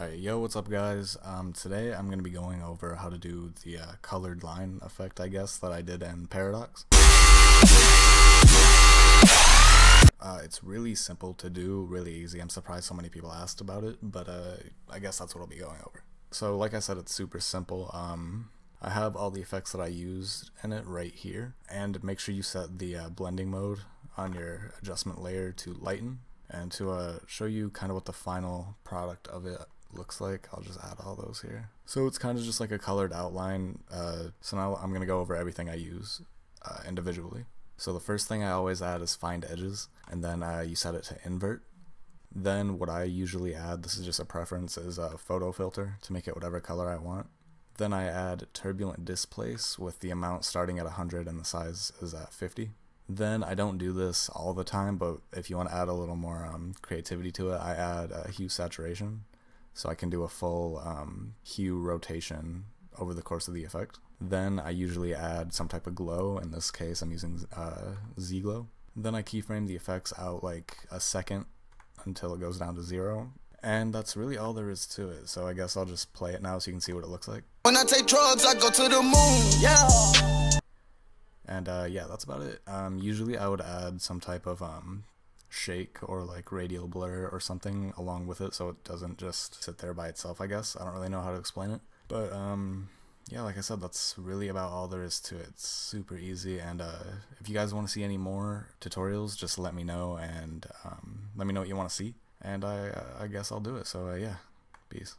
Alright, yo, what's up guys? Today I'm going to be going over how to do the colored line effect, I guess, that I did in Paradox. It's really simple to do, really easy. I'm surprised so many people asked about it, but I guess that's what I'll be going over. So like I said, it's super simple. I have all the effects that I used in it right here, and make sure you set the blending mode on your adjustment layer to lighten. And to show you kind of what the final product of it looks like, I'll just add all those here. So it's kind of just like a colored outline. So now I'm going to go over everything I use individually. So the first thing I always add is find edges, and then you set it to invert. Then what I usually add, this is just a preference, is a photo filter to make it whatever color I want. Then I add turbulent displace with the amount starting at 100 and the size is at 50. Then I don't do this all the time, but if you want to add a little more creativity to it, I add a hue saturation, so I can do a full hue rotation over the course of the effect. Then I usually add some type of glow. In this case, I'm using Z Glow. Then I keyframe the effects out like a second until it goes down to 0. And that's really all there is to it, so I guess I'll just play it now so you can see what it looks like. When I take drugs, I go to the moon, yeah! And yeah, that's about it. Usually I would add some type of shake or like radial blur or something along with it so it doesn't just sit there by itself, I guess. I don't really know how to explain it. But yeah, like I said, that's really about all there is to it. It's super easy, and if you guys want to see any more tutorials, just let me know, and let me know what you want to see. And I guess I'll do it. So yeah, peace.